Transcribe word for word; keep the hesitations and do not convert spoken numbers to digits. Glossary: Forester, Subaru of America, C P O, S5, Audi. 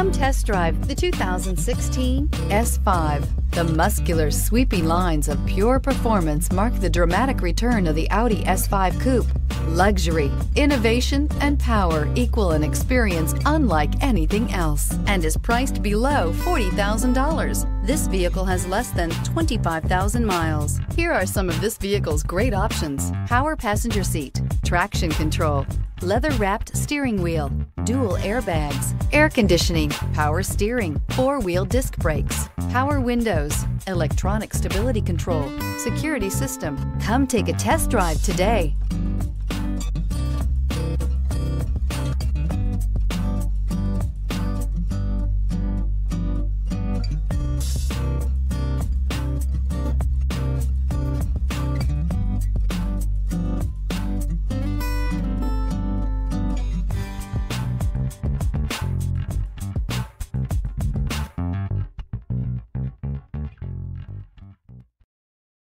Come test drive the two thousand sixteen S five. The muscular, sweeping lines of pure performance mark the dramatic return of the Audi S five Coupe. Luxury, innovation, and power equal an experience unlike anything else, and is priced below forty thousand dollars. This vehicle has less than twenty-five thousand miles. Here are some of this vehicle's great options: power passenger seat, traction control, leather-wrapped steering wheel, dual airbags, air conditioning, power steering, four-wheel disc brakes, power windows, electronic stability control, security system. Come take a test drive today.